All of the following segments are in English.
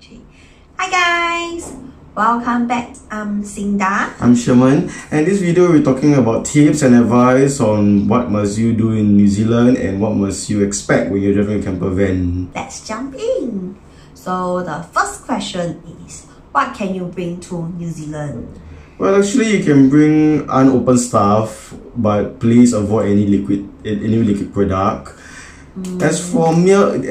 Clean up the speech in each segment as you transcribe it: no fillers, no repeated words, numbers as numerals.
Gee. Hi guys, welcome back. I'm Sinda. I'm Sherman, and this video we're talking about tips and advice on what must you do in New Zealand and what must you expect when you're driving a camper van. Let's jump in. So the first question is, what can you bring to New Zealand? Well, actually, you can bring unopened stuff, but please avoid any liquid product. As for milk,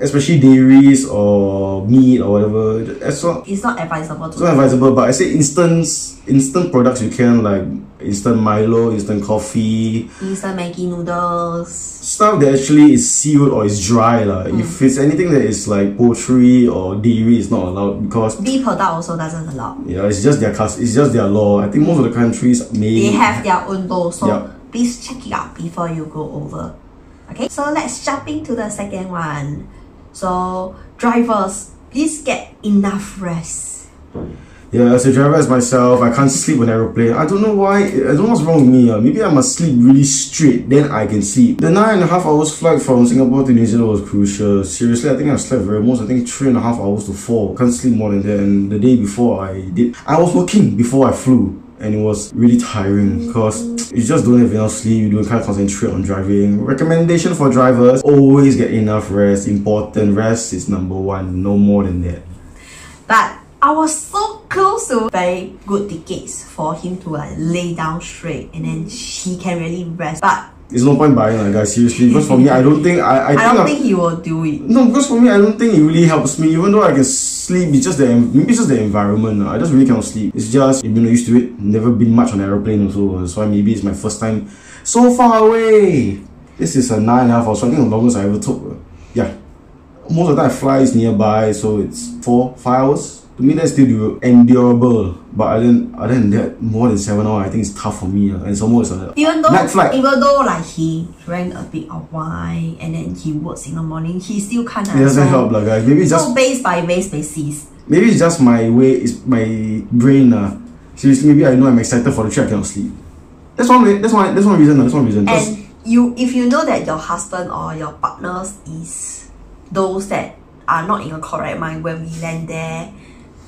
especially dairies or meat or whatever, it's not advisable. It's not advisable, but I say instant products you can, like instant Milo, instant coffee, instant Maggi noodles. Stuff that actually is sealed or is dry lah. If it's anything that is like poultry or dairy, it's not allowed because bee product also doesn't allow. Yeah, it's just their law. I think most of the countries they have their own law, so please check it out before you go over. Okay, so let's jump into the second one. So drivers, please get enough rest. Yeah, as a driver as myself, I can't sleep on aeroplane. I don't know why. I don't know what's wrong with me. Maybe I must sleep really straight, then I can sleep. The 9.5 hours flight from Singapore to New Zealand was crucial. Seriously, I think I slept very much. I think 3.5 hours to 4. Can't sleep more than that. And the day before I was working before I flew. And it was really tiring because you just don't have enough sleep, you can't concentrate on driving. Recommendation for drivers, always get enough rest. Important, rest is number one, no more than that. But I was so close to very good tickets for him to like lay down straight and then he can really rest. But it's no point buying like guys, seriously, because for me I don't think I don't think he will do it. No, because for me I don't think it really helps me, even though I can sleep. It's just the environment. I just really cannot sleep. It's just, you know, used to it. Never been much on aeroplane also, that's why maybe it's my first time so far away. This is a 9.5 hours, so I think the longest I ever took. Yeah, most of the time I fly is nearby, so it's 4-5 hours. To me, that's still endurable, but other than that, more than 7 hours, I think it's tough for me. And some more it's like even though like he drank a bit of wine and then he works in the morning, he still can't. It doesn't help, like guys. Maybe it's just base by base basis. Maybe it's just my way. It's my brain. Seriously, maybe I know I'm excited for the trip, I cannot sleep. That's one reason. That's one reason. And if you know that your husband or your partners is those that are not in a correct mind when we land there.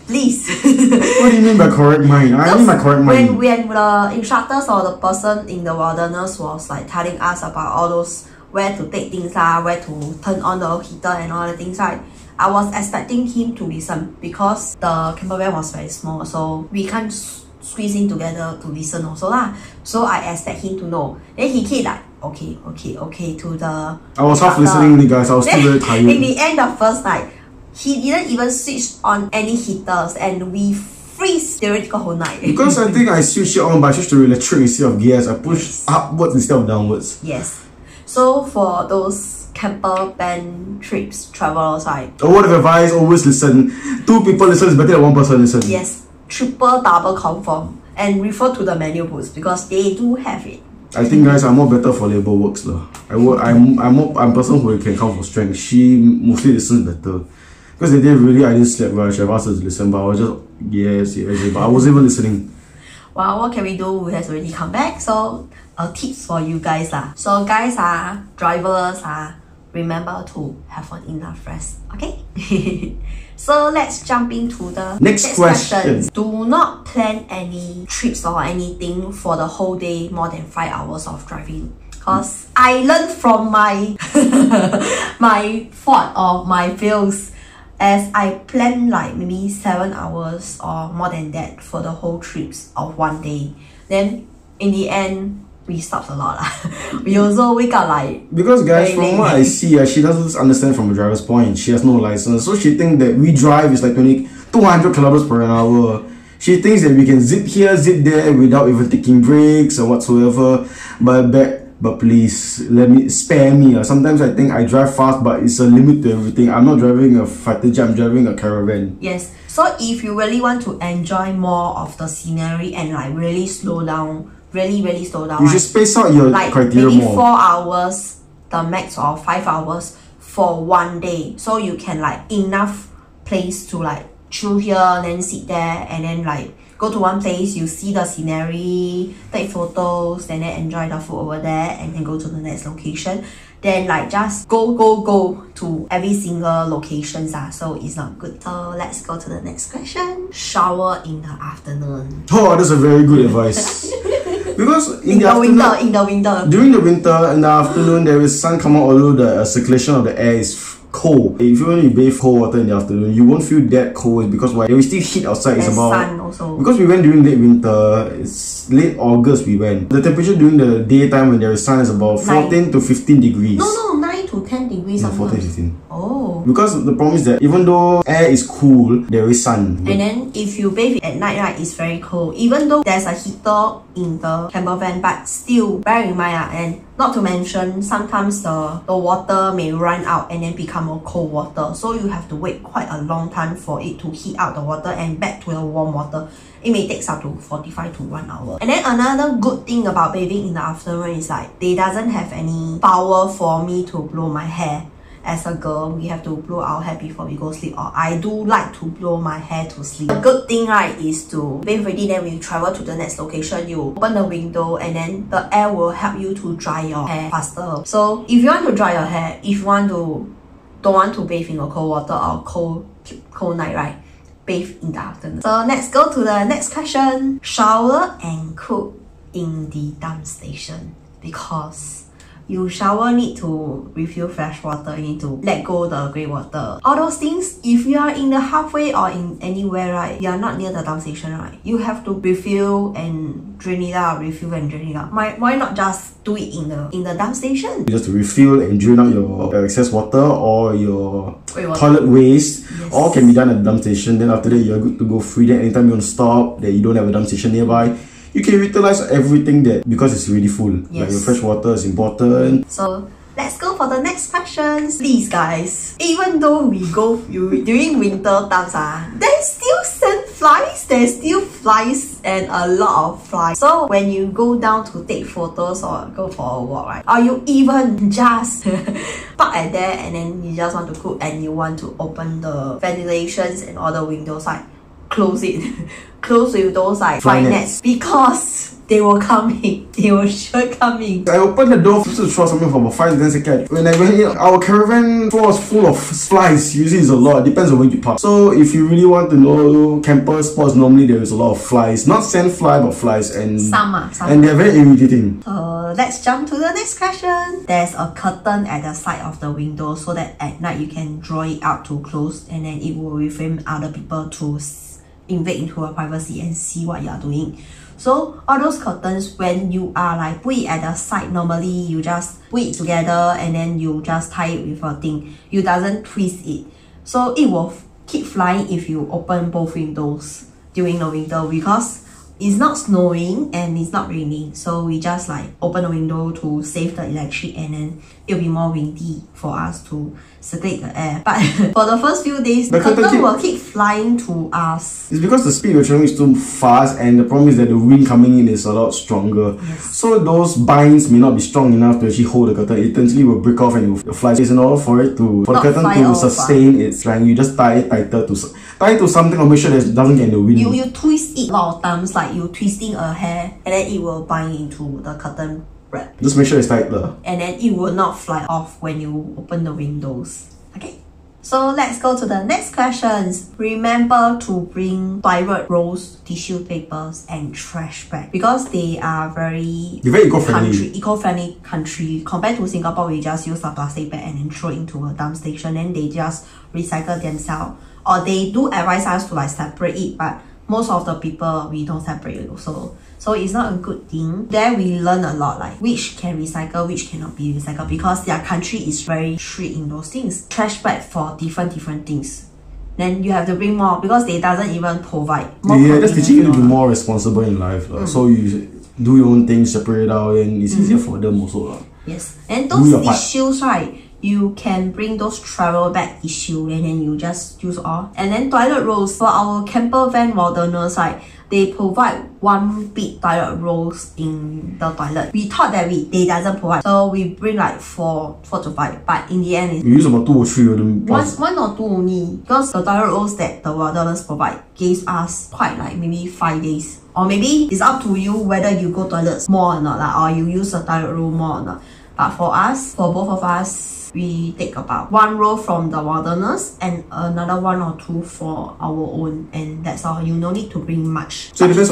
Please. What do you mean by correct mind? I mean by correct mind. When the instructors or the person in the wilderness was like telling us about all those where to take things, where to turn on the heater and all the things, I was expecting him to listen because the camper van was very small, so we can't squeeze in together to listen also lah. So I expect him to know. Then he keep like okay to the I was half listening to guys, I was still very tired. In the end of first night, he didn't even switch on any heaters and we freeze the whole night. Because I think I switched it on, but I switched to electric instead of gas. I pushed upwards instead of downwards. Yes. So for those camper van trips, travelers, a word of advice, always listen. 2 people listen is better than 1 person listen. Yes. Triple, double confirm. And refer to the menu books because they do have it. I think guys, I'm more better for labour works lah. I'm a person who can count for strength. She mostly listens better. Because the day really I didn't sleep well, I should have asked her to listen, but I was just, yes, but I wasn't even listening. Well, what can we do? We have already come back, so tips for you guys lah. So guys, drivers, remember to have enough rest, okay? So let's jump into the next question. Do not plan any trips or anything for the whole day more than 5 hours of driving. Because I learned from my, my fault or my fails. As I planned like maybe 7 hours or more than that for the whole trips of one day. Then in the end, we stopped a lot. We also wake up like... Because guys, from what I see, she doesn't understand from a driver's point. She has no license. So she thinks that we drive is like 200 kilometers per hour. She thinks that we can zip here, zip there without even taking breaks or whatsoever. But please, spare me. Sometimes I think I drive fast, but it's a limit to everything. I'm not driving a fighter jet, I'm driving a caravan. Yes. So if you really want to enjoy more of the scenery and like really slow down, really slow down. You should space out your criteria maybe more. 4 hours, the max, or 5 hours for one day. So you can like enough place to like chill here, then sit there, and then like go to one place, you see the scenery, take photos, and then enjoy the food over there, and then go to the next location. then like just go to every single locations so it's not good. So let's go to the next question. Shower in the afternoon. Oh, that's a very good advice. Because in the winter. During the winter, in the afternoon, there is sun come out, although the circulation of the air is cold. If you only bathe cold water in the afternoon, you won't feel that cold because why? There is still heat outside. It's about sun also. Because we went during late winter, it's late August we went. The temperature during the daytime when there is sun is about 14 to 15 degrees. No, 9 to 10 degrees. No, 14 to 15. Oh. Because the problem is that even though air is cool, there is sun. And then if you bathe at night, right, it's very cold. Even though there's a heater in the camper van, but still bear in mind, and not to mention sometimes the water may run out and then become more cold water, so you have to wait quite a long time for it to heat out the water and back to the warm water. It may take up to 45 to 1 hour. And then another good thing about bathing in the afternoon is like they doesn't have any power for me to blow my hair. As a girl, we have to blow our hair before we go sleep, or I do like to blow my hair to sleep. The good thing, right, is to bathe ready, then when you travel to the next location, you open the window and then the air will help you to dry your hair faster. So if you want to dry your hair, if you want to don't want to bathe in a cold water or cold night, right, bathe in the afternoon. So let's go to the next question. Shower and cook in the dump station, because you shower need to refill fresh water, you need to let go the grey water. All those things, if you are in the halfway or in anywhere, right, you are not near the dump station, right, you have to refill and drain it out, refill and drain it out. Why not just do it in the dump station? You just refill and drain out your excess water or your toilet waste. Yes. All can be done at the dump station. Then after that, you're good to go free. Then anytime you want to stop, that you don't have a dump station nearby, you can utilize everything that, because it's really full. Yes. Like your fresh water is important. So let's go for the next questions. Please guys, even though we go during winter times, there's still sandflies, there's still flies and a lot of flies. So when you go down to take photos or go for a walk, right, or you even just park at there and then you just want to cook and you want to open the ventilations and all the windows, like close it. Close with those like fly nets, because they were coming. They were sure coming. I opened the door to throw something for about 5 to 10 seconds. When I went in, our caravan floor was full of flies. Usually it's a lot. It depends on where you park. So if you really want to know camper spots, normally there is a lot of flies. Not sandfly, but flies, and some. And they're very irritating. Let's jump to the next question. There's a curtain at the side of the window so that at night you can draw it out to close, and then it will refrain other people to invade into your privacy and see what you are doing. So all those curtains, when you are like put it at the side, normally you just put it together and then you just tie it with a thing. You doesn't twist it, so it will keep flying if you open both windows during the winter, because it's not snowing and it's not raining, so we just like open the window to save the electric, and then it'll be more windy for us to circulate the air. But for the first few days, the curtain will keep flying to us. It's because the speed we're traveling is too fast, and the problem is that the wind coming in is a lot stronger. Yes. So those binds may not be strong enough to actually hold the curtain. It eventually will break off and it will fly. In order for it to, for the curtain to sustain its strength, you just tie it tighter to something, or make sure that it doesn't get in the wind. You twist it a lot of times, like you twisting a hair, and then it will bind into the curtain wrap. Just make sure it's tighter, and then it will not fly off when you open the windows. Okay, so let's go to the next questions. Remember to bring toilet rolls, tissue papers, and trash bag, because they are very eco-friendly country. Compared to Singapore, we just use a plastic bag and then throw into a dump station, and they just recycle themselves. Or they do advise us to like separate it, but most of the people, we don't separate it also. So it's not a good thing. There we learn a lot, like which can recycle, which cannot be recycled, because their country is very strict in those things. Trash bag for different things. Then you have to bring more, because they doesn't even provide. Yeah, that's teaching you to be more responsible in life. So you do your own thing, separate it out, and it's easier for them also. Yes. And those issues, right, you can bring those travel bag issue, and then you just use all. And then toilet rolls for our camper van wilderness, right, they provide one big toilet rolls in the toilet. We thought that they doesn't provide, so we bring like four to five, but in the end we use about 2 or 3 of them. One or two only, because the toilet rolls that the wilderness provide gives us quite like maybe 5 days, or maybe it's up to you whether you go toilets more or not, or you use the toilet roll more or not. But for us, for both of us, we take about one roll from the wilderness and another one or two for our own, and that's all. You no need to bring much. So it depends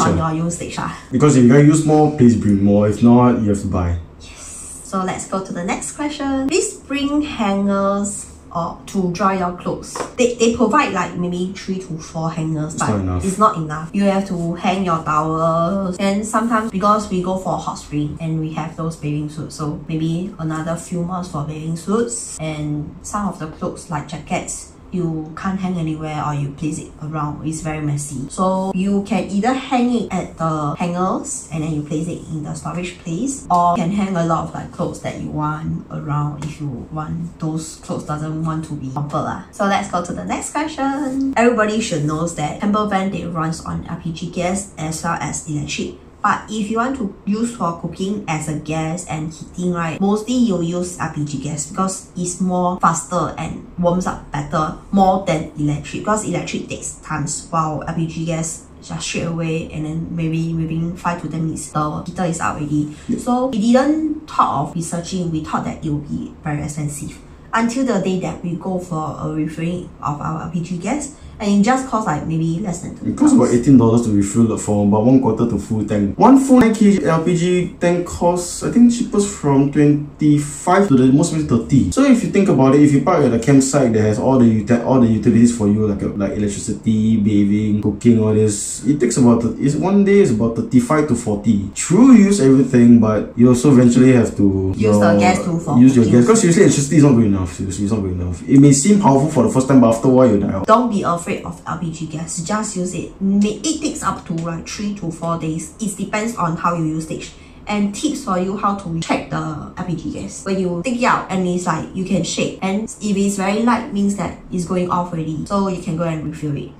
on your usage. Because if you're going to use more, please bring more. If not, you have to buy. Yes. So let's go to the next question. Please bring hangers or to dry your clothes. They provide like maybe 3 to 4 hangers, but it's not enough. You have to hang your towels, and sometimes because we go for hot spring and we have those bathing suits, so maybe another few months for bathing suits. And some of the clothes like jackets, you can't hang anywhere, or you place it around, it's very messy. So you can either hang it at the hangers and then you place it in the storage place, or you can hang a lot of like clothes that you want around if you want those clothes doesn't want to be hampered lah. So let's go to the next question. Everybody should know that camper van, they runs on LPG gas as well as electric. But if you want to use for cooking as a gas and heating, right, mostly you use LPG gas because it's more faster and warms up better more than electric, because electric takes time while LPG gas just straight away, and then maybe within 5 to 10 minutes the heater is out already. So we didn't thought of researching, we thought that it would be very expensive until the day that we go for a refilling of our LPG gas. And it just costs like maybe less than $2. It costs about $18 to refill the form, about 1/4 to full tank. One full 9kg LPG tank costs, I think, cheapest from $25 to the most maybe $30. So if you think about it, if you park at a campsite that has all the utilities for you, like electricity, bathing, cooking, all this, it takes about one day is about 35 to 40. True, you use everything, but you also eventually have to use your gas because usually electricity is not good enough. Seriously, it's not good enough. It may seem powerful for the first time, but after a while you die out. Don't be afraid of LPG gas, just use it. It takes up to like 3 to 4 days. It depends on how you use it. And tips for you how to check the LPG gas. When you take it out and it's like you can shake, and if it's very light means that it's going off already. So you can go and refill it.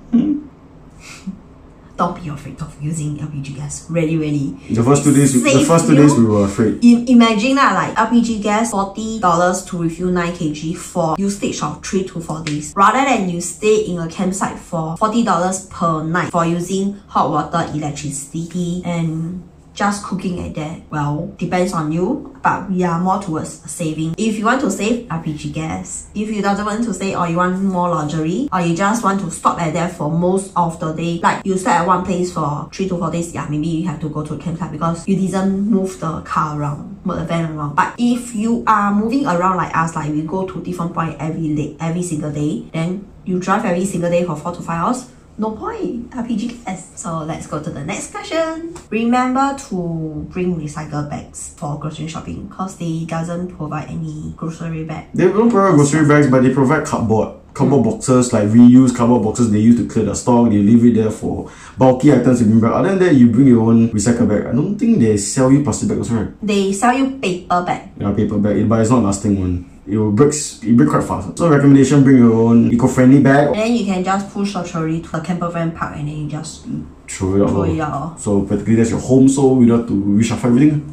Don't be afraid of using LPG gas. Really. The first two days we were afraid. Imagine that, like LPG gas $40 to refill 9kg for usage of 3 to 4 days, rather than you stay in a campsite for $40 per night for using hot water, electricity, and just cooking at that. Well, depends on you, but we are more towards saving. If you want to save LPG gas, if you don't want to save, or you want more luxury, or you just want to stop at that for most of the day, like you stay at one place for 3 to 4 days, yeah, maybe you have to go to a campsite because you didn't move the car around, move the van around. But if you are moving around like us, like we go to different point every single day, then you drive every single day for 4 to 5 hours, no point, LPG gas. So let's go to the next question. Remember to bring recycle bags for grocery shopping, because they doesn't provide any grocery bag. They don't provide grocery bags, but they provide cardboard boxes, like reused cardboard boxes they use to clear the stock. They leave it there for bulky items to bring back. Other than that, you bring your own recycle bag. I don't think they sell you plastic bags, right? They sell you paper bag. Yeah, paper bag, but it's not lasting one. It breaks quite fast. So recommendation, bring your own eco-friendly bag. And then you can just push your trolley to the camper van park and then you just throw it out. So practically that's your home, so we don't have to reshuffle everything.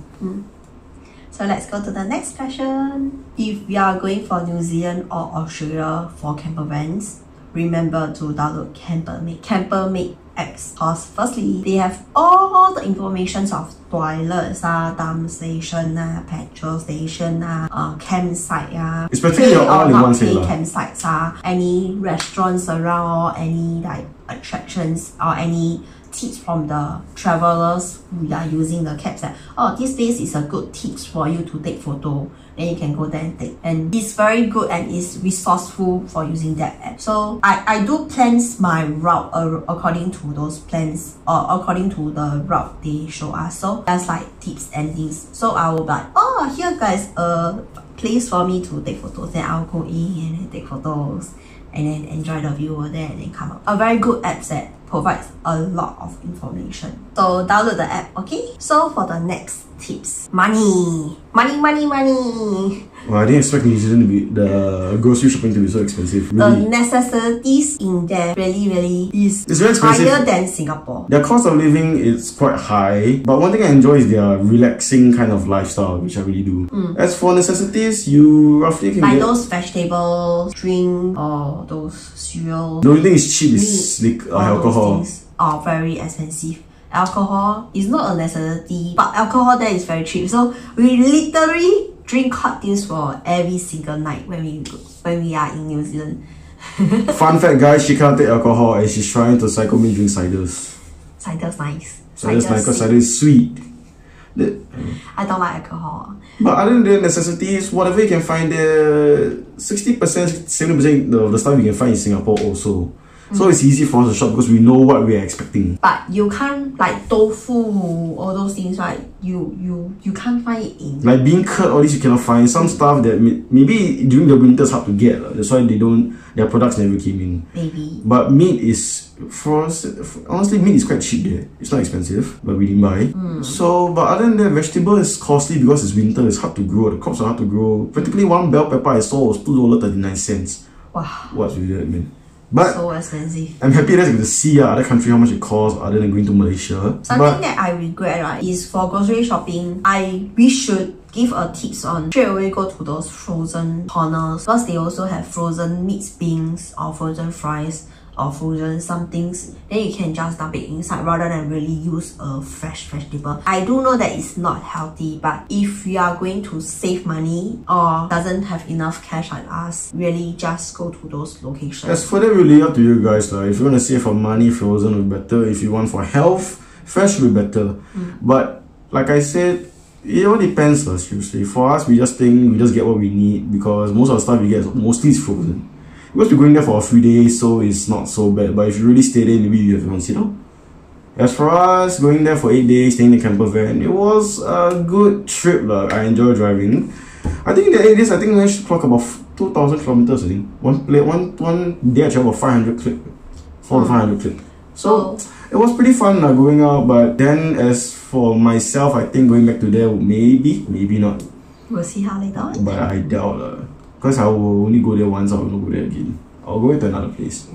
So let's go to the next question. If you are going for New Zealand or Australia for camper vans, remember to download CamperMate. CamperMate X, because firstly, they have all the information of toilets, dump station, petrol station, campsite, especially your all-in-one campsites, any restaurants around, or any like attractions, or any tips from the travelers who are using the cabs that, oh, this place is a good tips for you to take photo, then you can go there and take. And it's very good and it's resourceful for using that app. So I do plans my route according to those plans, or according to the route they show us. So that's like tips and things. So I will be like, oh, here guys, place for me to take photos, then I'll go in and take photos and then enjoy the view over there and then come up. A very good app that provides a lot of information. So download the app, okay? So for the next tips, money. Well, I didn't expect New Zealand to be, the grocery shopping to be so expensive. Really. The necessities in there really is very expensive. Higher than Singapore. Their cost of living is quite high, but one thing I enjoy is their relaxing kind of lifestyle, which I really do. As for necessities, you roughly can buy those vegetables, drink, or those cereals. The only thing is cheap is like alcohol. Things are very expensive. Alcohol is not a necessity, but alcohol there is very cheap. So we literally drink hot teas for every single night when we are in New Zealand. Fun fact, guys, she can't take alcohol and she's trying to psycho me drink ciders. Cider's nice. Cider's nice because cider is sweet. I don't like alcohol. But other than the necessities, whatever you can find there, 60%, 70% of the stuff you can find in Singapore also. So it's easy for us to shop because we know what we are expecting. But you can't, like tofu, all those things, right? You can't find it in. Like bean curd, all this you cannot find. Some stuff that maybe during the winter it's hard to get. That's why they don't, their products never came in. Maybe. But meat is, for us, honestly, meat is quite cheap there. It's not expensive, but we didn't buy. So, but other than that, vegetable is costly because it's winter. It's hard to grow. The crops are hard to grow. Particularly one bell pepper I saw was $2.39. Wow. What's with that, man? But so expensive. I'm happy that you can see other country how much it costs other than going to Malaysia. Something that I regret, right, is for grocery shopping, we should give a tips on straight away go to those frozen corners because they also have frozen meat beans or frozen fries or frozen some things. Then you can just dump it inside rather than really use a fresh vegetable. I do know that it's not healthy, but if you are going to save money or doesn't have enough cash like us, really just go to those locations. As for that, really up to you guys. If you want to save for money, frozen will be better. If you want for health, fresh will be better. But like I said, it all depends, seriously. For us, we just think we just get what we need because most of the stuff we get mostly is frozen. Because we're going there for a few days, so it's not so bad. But if you really stay there, maybe you have to consider. As for us, going there for 8 days, staying in the camper van, it was a good trip. I enjoy driving. I think in the 8 days, I think we should clock about 2,000 kilometers. I think one day I traveled 500 clip, 400 to 500 clip. So it was pretty fun going out. But then as for myself, I think going back to there, maybe not. We'll see how later on. But I doubt. Because I will only go there once, I will not go there again. I'll go to another place.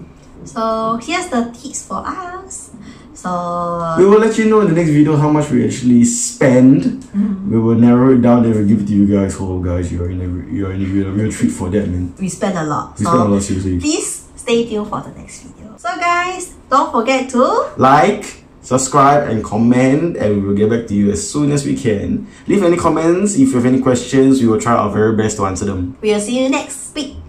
So here's the tips for us. So we will let you know in the next video how much we actually spend. We will narrow it down and we'll give it to you guys. Oh guys, you are in a real treat for that, man. We spend a lot. We spend a lot, seriously. Please stay tuned for the next video. So guys, don't forget to like, subscribe and comment, and we will get back to you as soon as we can. Leave any comments. If you have any questions, we will try our very best to answer them. We'll see you next week.